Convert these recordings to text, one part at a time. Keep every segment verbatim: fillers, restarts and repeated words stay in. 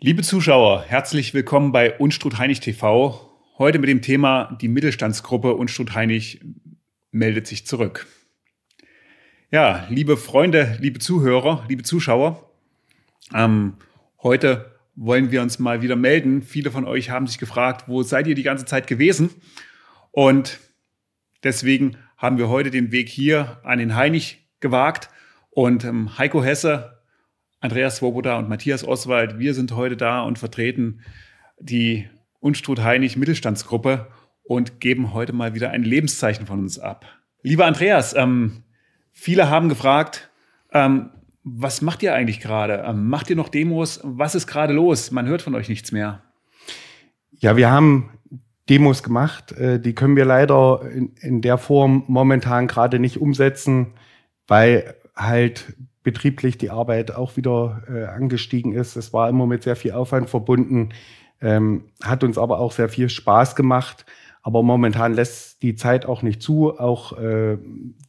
Liebe Zuschauer, herzlich willkommen bei Unstrut-Hainich-T V. Heute mit dem Thema: Die Mittelstandsgruppe Unstrut-Hainich meldet sich zurück. Ja, liebe Freunde, liebe Zuhörer, liebe Zuschauer, ähm, heute wollen wir uns mal wieder melden. Viele von euch haben sich gefragt, wo seid ihr die ganze Zeit gewesen? Und deswegen haben wir heute den Weg hier an den Hainich gewagt. Und ähm, Heiko Hesse, Andreas Swoboda und Matthias Oswald, wir sind heute da und vertreten die Unstrut-Hainich-Mittelstandsgruppe und geben heute mal wieder ein Lebenszeichen von uns ab. Lieber Andreas, ähm, viele haben gefragt, ähm, was macht ihr eigentlich gerade? Ähm, macht ihr noch Demos? Was ist gerade los? Man hört von euch nichts mehr. Ja, wir haben Demos gemacht. Äh, die können wir leider in, in der Form momentan gerade nicht umsetzen, weil halt betrieblich die Arbeit auch wieder äh, angestiegen ist. Es war immer mit sehr viel Aufwand verbunden, ähm, hat uns aber auch sehr viel Spaß gemacht. Aber momentan lässt die Zeit auch nicht zu. Auch äh,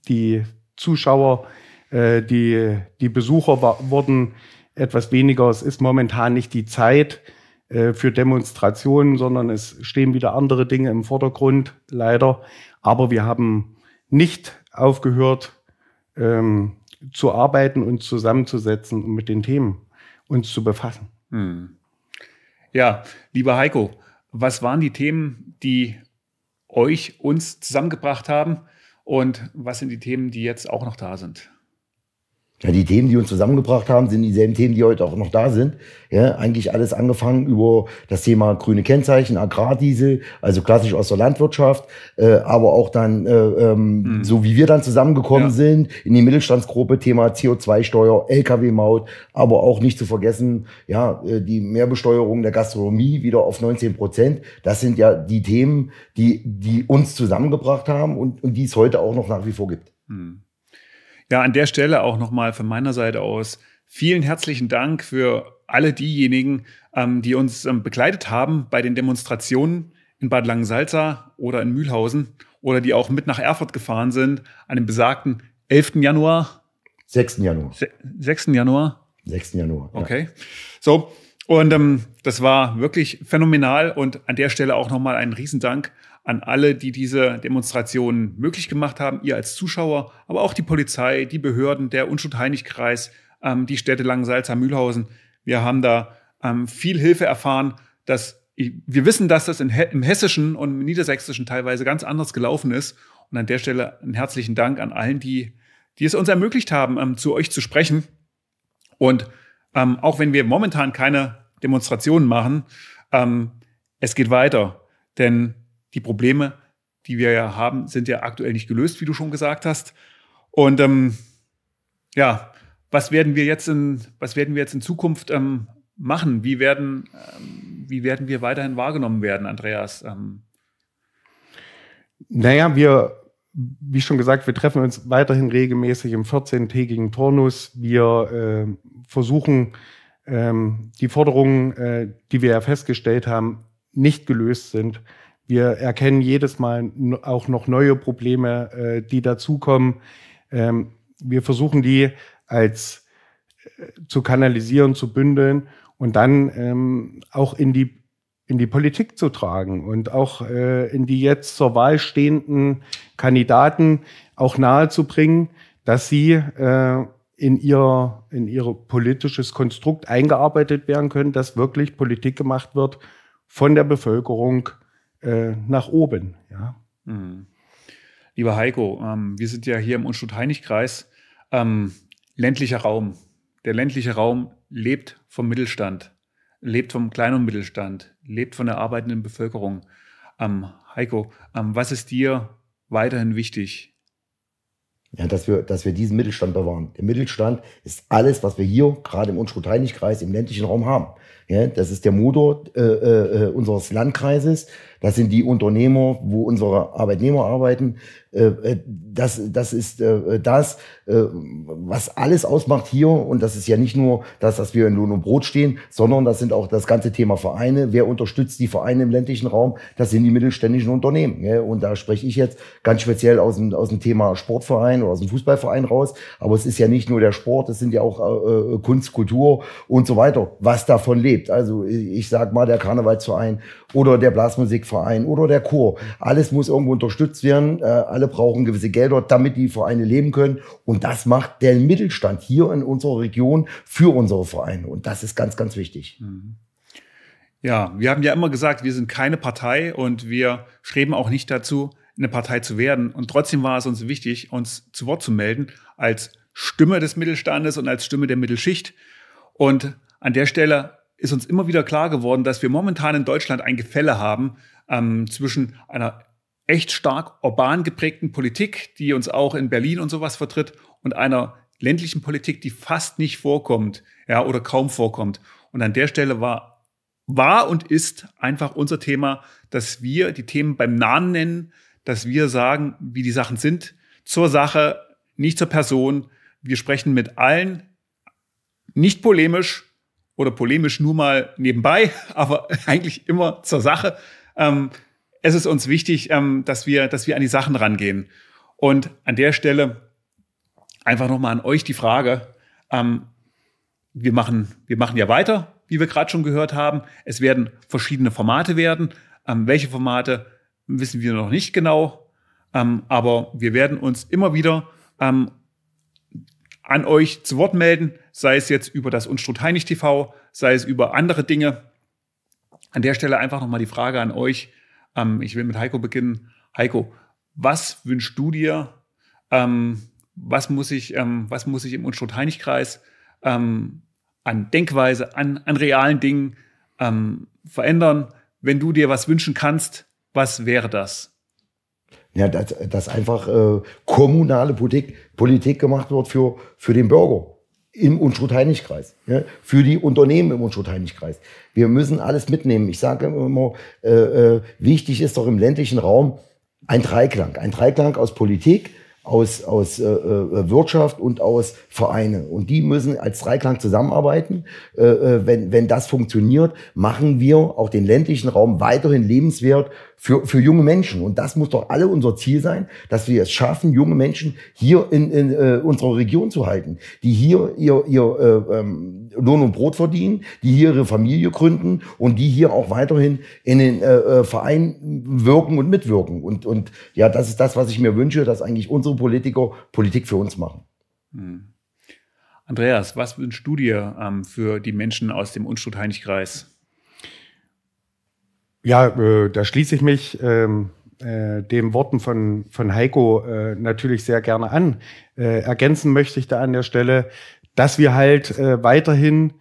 die Zuschauer, äh, die, die Besucher wurden etwas weniger. Es ist momentan nicht die Zeit äh, für Demonstrationen, sondern es stehen wieder andere Dinge im Vordergrund, leider. Aber wir haben nicht aufgehört, ähm, zu arbeiten und zusammenzusetzen und mit den Themen uns zu befassen. Hm. Ja, lieber Heiko, was waren die Themen, die euch, uns zusammengebracht haben, und was sind die Themen, die jetzt auch noch da sind? Ja, die Themen, die uns zusammengebracht haben, sind dieselben Themen, die heute auch noch da sind. Ja, eigentlich alles angefangen über das Thema grüne Kennzeichen, Agrardiesel, also klassisch aus der Landwirtschaft, äh, aber auch dann, äh, ähm, mhm. so wie wir dann zusammengekommen ja. sind, in die Mittelstandsgruppe, Thema C O zwei Steuer, L K W Maut, aber auch nicht zu vergessen, ja, die Mehrbesteuerung der Gastronomie wieder auf neunzehn Prozent. Das sind ja die Themen, die, die uns zusammengebracht haben und, und die es heute auch noch nach wie vor gibt. Mhm. Ja, an der Stelle auch nochmal von meiner Seite aus vielen herzlichen Dank für alle diejenigen, ähm, die uns ähm, begleitet haben bei den Demonstrationen in Bad Langensalza oder in Mühlhausen oder die auch mit nach Erfurt gefahren sind an dem besagten elften Januar. sechsten Januar. sechsten Januar? sechsten Januar. Ja. Okay. So, und ähm, das war wirklich phänomenal, und an der Stelle auch nochmal einen Riesendank an alle, die diese Demonstrationen möglich gemacht haben, ihr als Zuschauer, aber auch die Polizei, die Behörden, der Unstrut-Hainich-Kreis, ähm, die Städte Langensalza, Mühlhausen. Wir haben da ähm, viel Hilfe erfahren. Dass ich, wir wissen, dass das in, im Hessischen und im Niedersächsischen teilweise ganz anders gelaufen ist. Und an der Stelle einen herzlichen Dank an allen, die, die es uns ermöglicht haben, ähm, zu euch zu sprechen. Und ähm, auch wenn wir momentan keine Demonstrationen machen, ähm, es geht weiter, denn die Probleme, die wir ja haben, sind ja aktuell nicht gelöst, wie du schon gesagt hast. Und ähm, ja, was werden wir jetzt in, was werden wir jetzt in Zukunft ähm, machen? Wie werden, ähm, wie werden wir weiterhin wahrgenommen werden, Andreas? Ähm naja, wir, wie schon gesagt, wir treffen uns weiterhin regelmäßig im vierzehntägigen Turnus. Wir äh, versuchen, äh, die Forderungen, äh, die wir ja festgestellt haben, nicht gelöst sind. Wir erkennen jedes Mal auch noch neue Probleme, die dazukommen. Wir versuchen, die als zu kanalisieren, zu bündeln und dann auch in die, in die Politik zu tragen und auch in die jetzt zur Wahl stehenden Kandidaten auch nahezubringen, dass sie in ihr, in ihr politisches Konstrukt eingearbeitet werden können, dass wirklich Politik gemacht wird von der Bevölkerung nach oben. Ja. Mhm. Lieber Heiko, ähm, wir sind ja hier im Unstrut-Hainich-Kreis, ähm, ländlicher Raum. Der ländliche Raum lebt vom Mittelstand, lebt vom kleinen und Mittelstand, lebt von der arbeitenden Bevölkerung. Ähm, Heiko, ähm, was ist dir weiterhin wichtig? Ja, dass wir, dass wir diesen Mittelstand bewahren. Der Mittelstand ist alles, was wir hier gerade im Unstrut-Hainich-Kreis im ländlichen Raum haben. Ja, das ist der Motor äh, äh, unseres Landkreises. Das sind die Unternehmer, wo unsere Arbeitnehmer arbeiten. Das, das ist das, was alles ausmacht hier. Und das ist ja nicht nur das, dass wir in Lohn und Brot stehen, sondern das sind auch das ganze Thema Vereine. Wer unterstützt die Vereine im ländlichen Raum? Das sind die mittelständischen Unternehmen. Und da spreche ich jetzt ganz speziell aus dem, aus dem Thema Sportverein oder aus dem Fußballverein raus. Aber es ist ja nicht nur der Sport, es sind ja auch äh, Kunst, Kultur und so weiter, was davon lebt. Also ich sag mal, der Karnevalsverein oder der Blasmusikverein oder der Chor. Alles muss irgendwo unterstützt werden. Äh, alle brauchen gewisse Gelder, damit die Vereine leben können. Und das macht der Mittelstand hier in unserer Region für unsere Vereine. Und das ist ganz, ganz wichtig. Mhm. Ja, wir haben ja immer gesagt, wir sind keine Partei und wir streben auch nicht dazu, eine Partei zu werden. Und trotzdem war es uns wichtig, uns zu Wort zu melden als Stimme des Mittelstandes und als Stimme der Mittelschicht. Und an der Stelle ist uns immer wieder klar geworden, dass wir momentan in Deutschland ein Gefälle haben ähm, zwischen einer echt stark urban geprägten Politik, die uns auch in Berlin und sowas vertritt, und einer ländlichen Politik, die fast nicht vorkommt, ja, oder kaum vorkommt. Und an der Stelle war War und ist einfach unser Thema, dass wir die Themen beim Namen nennen, dass wir sagen, wie die Sachen sind, zur Sache, nicht zur Person. Wir sprechen mit allen, nicht polemisch oder polemisch nur mal nebenbei, aber eigentlich immer zur Sache. Ähm, es ist uns wichtig, ähm, dass wir, dass wir an die Sachen rangehen. Und an der Stelle einfach nochmal an euch die Frage, ähm, wir machen, wir machen ja weiter, wie wir gerade schon gehört haben. Es werden verschiedene Formate werden. Ähm, welche Formate wissen wir noch nicht genau. Ähm, aber wir werden uns immer wieder ähm, an euch zu Wort melden, sei es jetzt über das Unstrut-Hainich-T V, sei es über andere Dinge. An der Stelle einfach nochmal die Frage an euch. Ähm, ich will mit Heiko beginnen. Heiko, was wünschst du dir? Ähm, was, muss ich, ähm, was muss ich im Unstrut-Hainich-Kreis ähm, an Denkweise, an, an realen Dingen ähm, verändern? Wenn du dir was wünschen kannst, was wäre das? Ja, dass, dass einfach äh, kommunale Politik, Politik gemacht wird für, für den Bürger im Unstrut-Hainich-Kreis, ja, für die Unternehmen im Unstrut-Hainich-Kreis. Wir müssen alles mitnehmen. Ich sage immer, äh, äh, wichtig ist doch im ländlichen Raum ein Dreiklang. Ein Dreiklang aus Politik, aus, aus äh, Wirtschaft und aus Vereine. Und die müssen als Dreiklang zusammenarbeiten. Äh, wenn, wenn das funktioniert, machen wir auch den ländlichen Raum weiterhin lebenswert für, für junge Menschen. Und das muss doch alle unser Ziel sein, dass wir es schaffen, junge Menschen hier in, in äh, unserer Region zu halten, die hier ihr, ihr äh, ähm, Lohn und Brot verdienen, die hier ihre Familie gründen und die hier auch weiterhin in den äh, Verein wirken und mitwirken. Und, und ja, das ist das, was ich mir wünsche, dass eigentlich unsere Politiker Politik für uns machen. Hm. Andreas, was wünschst du dir ähm, für die Menschen aus dem Unstrut-Hainich-Kreis? Ja, äh, da schließe ich mich ähm, äh, den Worten von, von Heiko äh, natürlich sehr gerne an. Äh, ergänzen möchte ich da an der Stelle, dass wir halt äh, weiterhin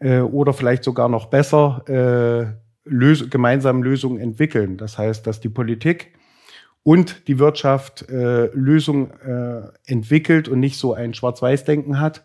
äh, oder vielleicht sogar noch besser äh, lös gemeinsam Lösungen entwickeln. Das heißt, dass die Politik und die Wirtschaft äh, Lösungen äh, entwickelt und nicht so ein Schwarz-Weiß-Denken hat,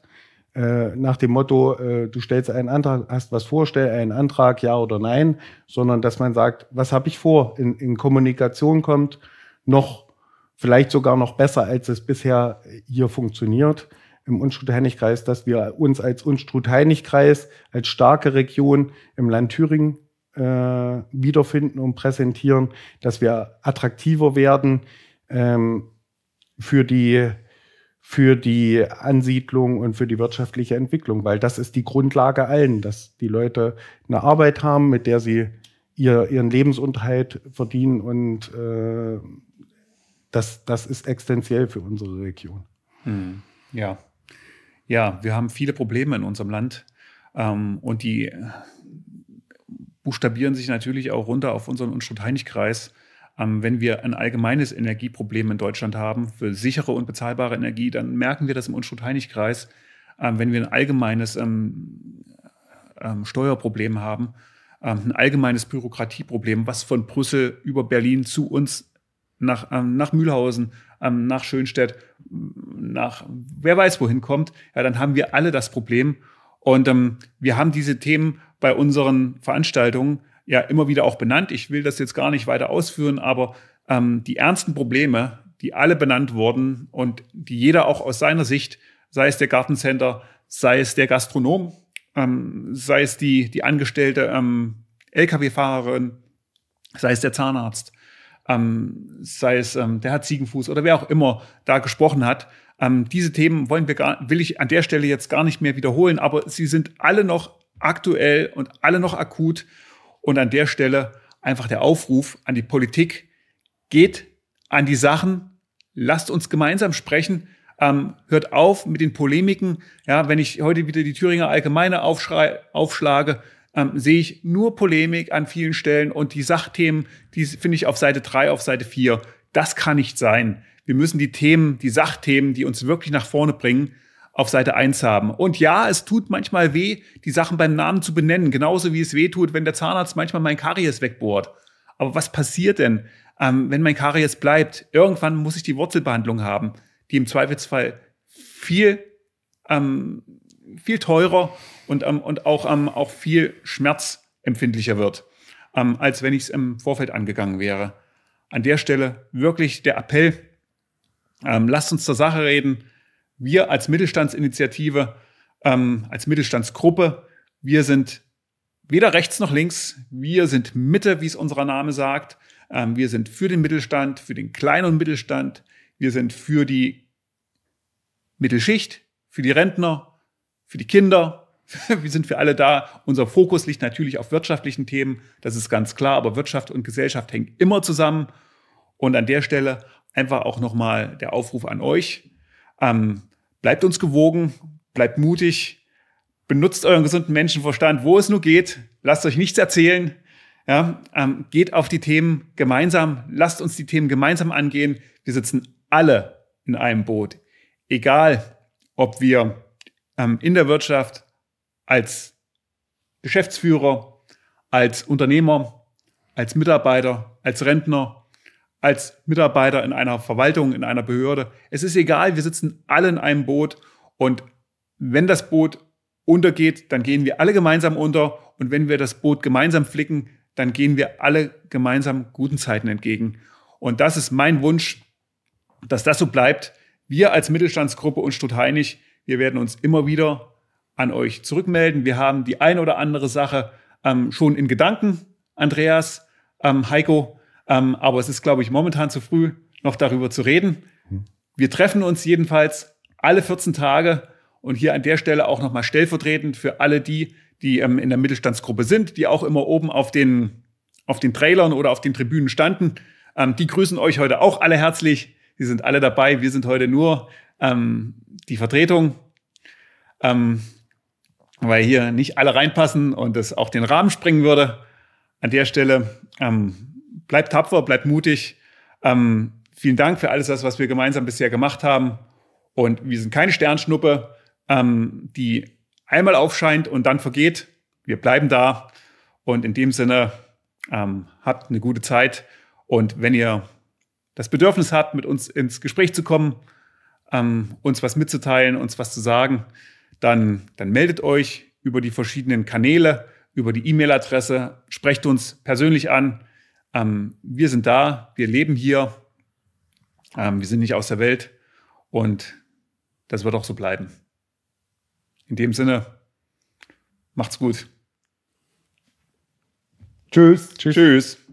äh, nach dem Motto, äh, du stellst einen Antrag, hast was vor, stell einen Antrag, ja oder nein, sondern dass man sagt, was habe ich vor, in, in Kommunikation kommt, noch vielleicht sogar noch besser, als es bisher hier funktioniert im Unstrut-Hainich-Kreis, dass wir uns als Unstrut-Hainich-Kreis, als starke Region im Land Thüringen Äh, wiederfinden und präsentieren, dass wir attraktiver werden ähm, für die, für die Ansiedlung und für die wirtschaftliche Entwicklung, weil das ist die Grundlage allen, dass die Leute eine Arbeit haben, mit der sie ihr, ihren Lebensunterhalt verdienen, und äh, das, das ist existenziell für unsere Region. Hm. Ja. Ja, wir haben viele Probleme in unserem Land ähm, und die buchstabieren sich natürlich auch runter auf unseren Unstrut-Hainich-Kreis. Ähm, wenn wir ein allgemeines Energieproblem in Deutschland haben für sichere und bezahlbare Energie, dann merken wir das im Unstrut-Hainich-Kreis. Ähm, wenn wir ein allgemeines ähm, ähm, Steuerproblem haben, ähm, ein allgemeines Bürokratieproblem, was von Brüssel über Berlin zu uns nach, ähm, nach Mühlhausen, ähm, nach Schönstedt, nach wer weiß wohin kommt, ja, dann haben wir alle das Problem. Und ähm, wir haben diese Themen bei unseren Veranstaltungen ja immer wieder auch benannt. Ich will das jetzt gar nicht weiter ausführen, aber ähm, die ernsten Probleme, die alle benannt wurden und die jeder auch aus seiner Sicht, sei es der Gartencenter, sei es der Gastronom, ähm, sei es die, die angestellte ähm, L K W-Fahrerin, sei es der Zahnarzt, ähm, sei es ähm, der hat Ziegenfuß oder wer auch immer da gesprochen hat. Ähm, diese Themen wollen wir gar, will ich an der Stelle jetzt gar nicht mehr wiederholen, aber sie sind alle noch aktuell und alle noch akut. Und an der Stelle einfach der Aufruf an die Politik, geht an die Sachen, lasst uns gemeinsam sprechen, ähm, hört auf mit den Polemiken. Ja, wenn ich heute wieder die Thüringer Allgemeine aufschlage, ähm, sehe ich nur Polemik an vielen Stellen und die Sachthemen, die finde ich auf Seite drei, auf Seite vier. Das kann nicht sein. Wir müssen die Themen, die Sachthemen, die uns wirklich nach vorne bringen, auf Seite eins haben. Und ja, es tut manchmal weh, die Sachen beim Namen zu benennen, genauso wie es weh tut, wenn der Zahnarzt manchmal mein Karies wegbohrt. Aber was passiert denn, ähm, wenn mein Karies bleibt? Irgendwann muss ich die Wurzelbehandlung haben, die im Zweifelsfall viel, ähm, viel teurer und, ähm, und auch, ähm, auch viel schmerzempfindlicher wird, ähm, als wenn ich es im Vorfeld angegangen wäre. An der Stelle wirklich der Appell, ähm, lasst uns zur Sache reden. Wir als Mittelstandsinitiative, ähm, als Mittelstandsgruppe, wir sind weder rechts noch links, wir sind Mitte, wie es unser Name sagt. Ähm, wir sind für den Mittelstand, für den kleinen und Mittelstand, wir sind für die Mittelschicht, für die Rentner, für die Kinder, wir sind für alle da. Unser Fokus liegt natürlich auf wirtschaftlichen Themen, das ist ganz klar, aber Wirtschaft und Gesellschaft hängen immer zusammen. Und an der Stelle einfach auch nochmal der Aufruf an euch, ähm, bleibt uns gewogen, bleibt mutig, benutzt euren gesunden Menschenverstand, wo es nur geht. Lasst euch nichts erzählen. Ja, ähm, geht auf die Themen gemeinsam. Lasst uns die Themen gemeinsam angehen. Wir sitzen alle in einem Boot. Egal, ob wir ähm, in der Wirtschaft als Geschäftsführer, als Unternehmer, als Mitarbeiter, als Rentner, als Mitarbeiter in einer Verwaltung, in einer Behörde. Es ist egal, wir sitzen alle in einem Boot und wenn das Boot untergeht, dann gehen wir alle gemeinsam unter und wenn wir das Boot gemeinsam flicken, dann gehen wir alle gemeinsam guten Zeiten entgegen. Und das ist mein Wunsch, dass das so bleibt. Wir als Mittelstandsgruppe Unstrut Hainich, wir werden uns immer wieder an euch zurückmelden. Wir haben die ein oder andere Sache ähm, schon in Gedanken, Andreas, ähm, Heiko, Ähm, aber es ist, glaube ich, momentan zu früh, noch darüber zu reden. Wir treffen uns jedenfalls alle vierzehn Tage und hier an der Stelle auch nochmal stellvertretend für alle die, die ähm, in der Mittelstandsgruppe sind, die auch immer oben auf den, auf den Trailern oder auf den Tribünen standen. Ähm, die grüßen euch heute auch alle herzlich. Sie sind alle dabei. Wir sind heute nur ähm, die Vertretung, ähm, weil hier nicht alle reinpassen und das auch den Rahmen sprengen würde. An der Stelle ähm, bleibt tapfer, bleibt mutig. Ähm, vielen Dank für alles das, was wir gemeinsam bisher gemacht haben. Und wir sind keine Sternschnuppe, ähm, die einmal aufscheint und dann vergeht. Wir bleiben da. Und in dem Sinne, ähm, habt eine gute Zeit. Und wenn ihr das Bedürfnis habt, mit uns ins Gespräch zu kommen, ähm, uns was mitzuteilen, uns was zu sagen, dann, dann meldet euch über die verschiedenen Kanäle, über die E-Mail-Adresse. Sprecht uns persönlich an. Ähm, wir sind da, wir leben hier, ähm, wir sind nicht aus der Welt und das wird auch so bleiben. In dem Sinne, macht's gut. Tschüss. Tschüss. Tschüss.